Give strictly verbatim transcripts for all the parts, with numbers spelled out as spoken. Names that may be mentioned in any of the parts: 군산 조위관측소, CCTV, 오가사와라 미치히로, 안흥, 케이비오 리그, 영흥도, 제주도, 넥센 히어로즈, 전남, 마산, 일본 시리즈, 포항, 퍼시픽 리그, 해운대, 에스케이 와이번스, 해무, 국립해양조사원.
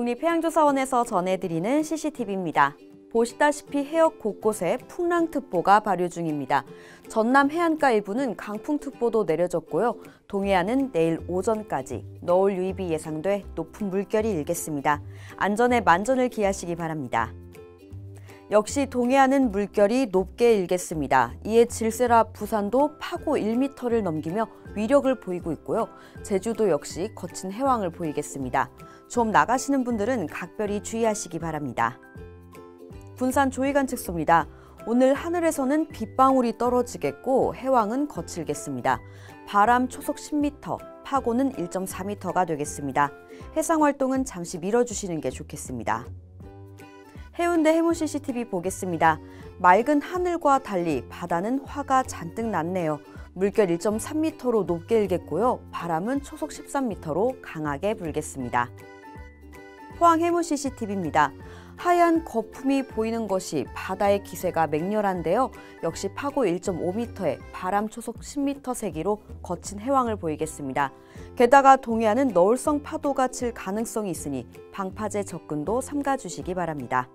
국립해양조사원에서 전해드리는 씨씨티비입니다. 보시다시피 해역 곳곳에 풍랑특보가 발효 중입니다. 전남 해안가 일부는 강풍특보도 내려졌고요. 동해안은 내일 오전까지 너울유입이 예상돼 높은 물결이 일겠습니다. 안전에 만전을 기하시기 바랍니다. 역시 동해안은 물결이 높게 일겠습니다. 이에 질세라 부산도 파고 일 미터를 넘기며 위력을 보이고 있고요. 제주도 역시 거친 해왕을 보이겠습니다. 좀 나가시는 분들은 각별히 주의하시기 바랍니다. 군산 조위관측소입니다. 오늘 하늘에서는 빗방울이 떨어지겠고 해왕은 거칠겠습니다. 바람 초속 십 미터, 파고는 일 점 사 미터가 되겠습니다. 해상활동은 잠시 미뤄주시는 게 좋겠습니다. 해운대 해무 씨씨티비 보겠습니다. 맑은 하늘과 달리 바다는 화가 잔뜩 났네요. 물결 일 점 삼 미터로 높게 일겠고요. 바람은 초속 십삼 미터로 강하게 불겠습니다. 포항 해무 씨씨티비입니다. 하얀 거품이 보이는 것이 바다의 기세가 맹렬한데요. 역시 파고 일 점 오 미터에 바람 초속 십 미터 세기로 거친 해왕을 보이겠습니다. 게다가 동해안은 너울성 파도가 칠 가능성이 있으니 방파제 접근도 삼가주시기 바랍니다.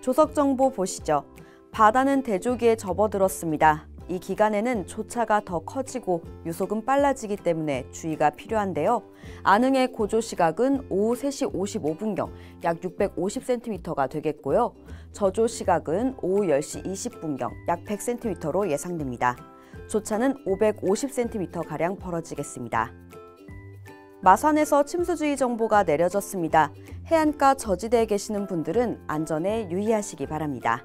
조석정보 보시죠. 바다는 대조기에 접어들었습니다. 이 기간에는 조차가 더 커지고 유속은 빨라지기 때문에 주의가 필요한데요. 안흥의 고조 시각은 오후 세 시 오십오 분경 약 육백오십 센티미터가 되겠고요. 저조 시각은 오후 열 시 이십 분경 약 백 센티미터로 예상됩니다. 조차는 오백오십 센티미터가량 벌어지겠습니다. 마산에서 침수주의 정보가 내려졌습니다. 해안가 저지대에 계시는 분들은 안전에 유의하시기 바랍니다.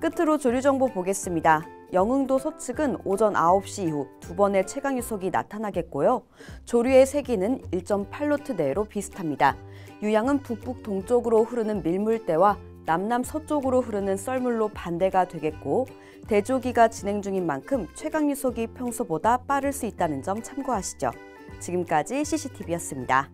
끝으로 조류정보 보겠습니다. 영흥도 서측은 오전 아홉 시 이후 두 번의 최강유속이 나타나겠고요. 조류의 세기는 일 점 팔 노트 내로 비슷합니다. 유향은 북북 동쪽으로 흐르는 밀물대와 남남 서쪽으로 흐르는 썰물로 반대가 되겠고 대조기가 진행 중인 만큼 최강유속이 평소보다 빠를 수 있다는 점 참고하시죠. 지금까지 씨씨티비였습니다.